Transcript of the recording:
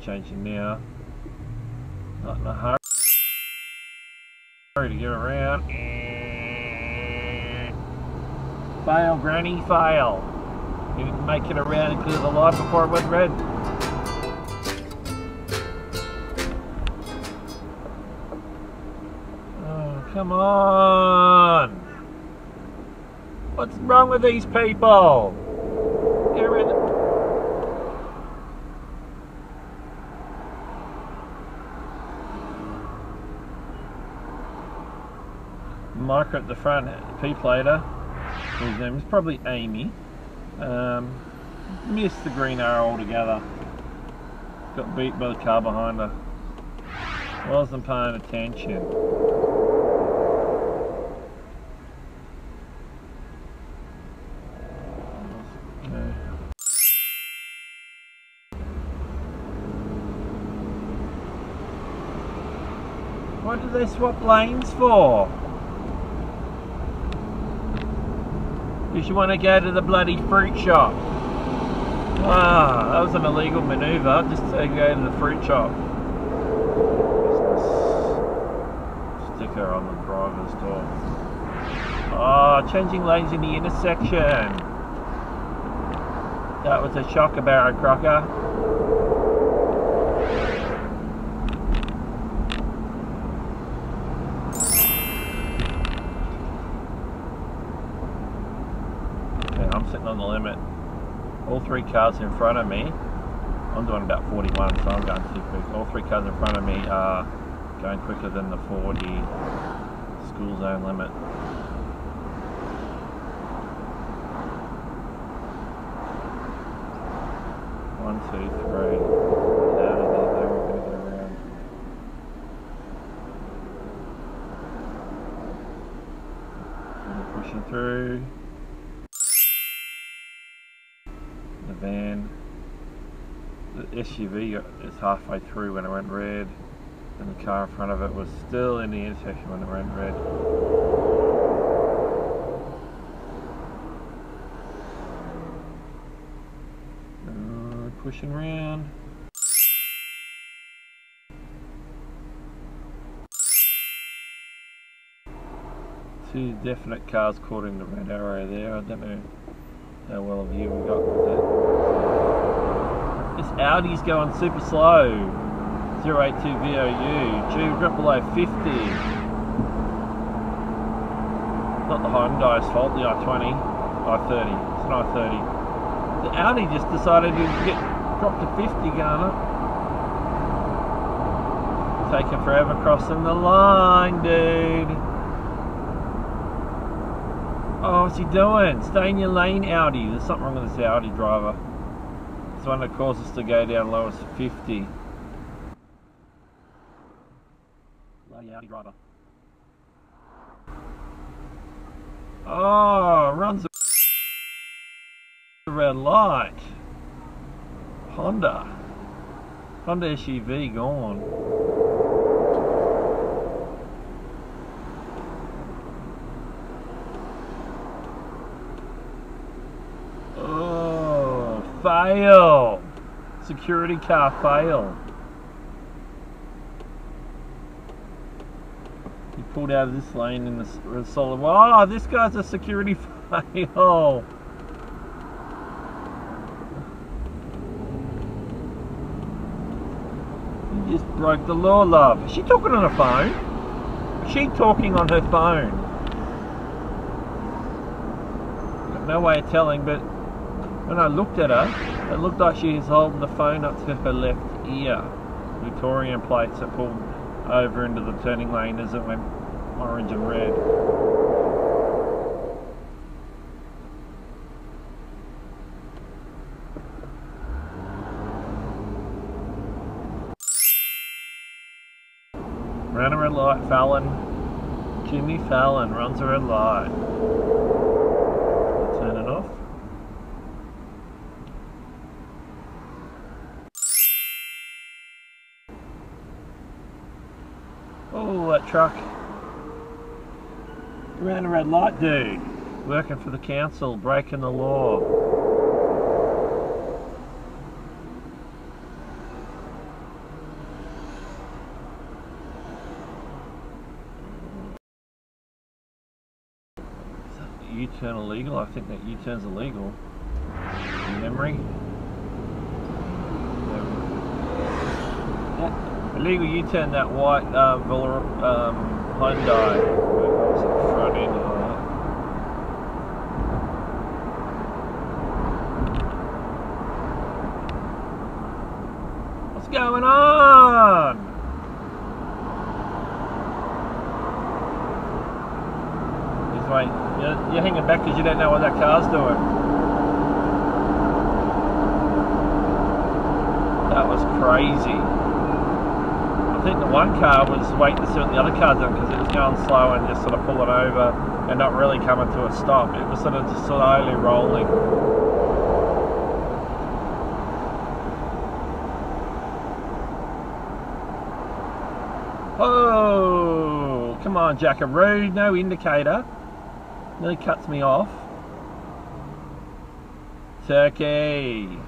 changing now. Not in a hurry. Hurry to get around. Fail, granny, fail. You didn't make it around and clear the light before it went red. Oh, come on. What's wrong with these people? They're in the... Micra at the front, P-plater, his name is probably Amy, missed the green R altogether, got beat by the car behind her, wasn't paying attention. What do they swap lanes for? Because you want to go to the bloody fruit shop. Ah, that was an illegal manoeuvre, just to go to the fruit shop. Sticker on the driver's door. Ah, oh, changing lanes in the intersection. That was a shocker, Barry Crocker. On the limit, all three cars in front of me, I'm doing about 41, so I'm going too quick. All three cars in front of me are going quicker than the 40 school zone limit. One, two, three. Get out of there, though. We're going to go around. We're pushing through. Van, the SUV is halfway through when it went red, and the car in front of it was still in the intersection when it went red. Pushing round. Two definite cars caught in the red arrow there. I don't know how well of a view we got with it. This Audi's going super slow. 082 VOU, G0050. Not the Hyundai's fault, the i20, i30, it's an i30. The Audi just decided to drop to 50, Garner. Taking forever crossing the line, dude. Oh, what's he doing? Stay in your lane, Audi. There's something wrong with this Audi driver. It's one that causes us to go down low as 50. Bloody Audi driver. Oh, runs the red light. Honda. Honda SUV gone. Oh, fail. Security car fail. He pulled out of this lane in the solid. Oh, this guy's a security fail. He just broke the law, love. Is she talking on her phone? Is she talking on her phone? Got no way of telling, but when I looked at her, it looked like she was holding the phone up to her left ear. Victorian plates that pulled over into the turning lane as it went orange and red. Ran a red light, Fallon. Jimmy Fallon runs a red light. Oh, that truck ran a red light, dude. Working for the council, breaking the law. U-turn illegal? I think that U-turn's illegal. From memory. Yeah. Illegal U-turn, that white Hyundai. What was it, front end of that? What's going on? Right. You're hanging back because you don't know what that car's doing. That was crazy. I think the one car was waiting to see what the other car's doing because it was going slow and just sort of pulling over and not really coming to a stop. It was sort of just slowly rolling. Oh, come on, Jackaroo, no indicator. Nearly cuts me off. Turkey.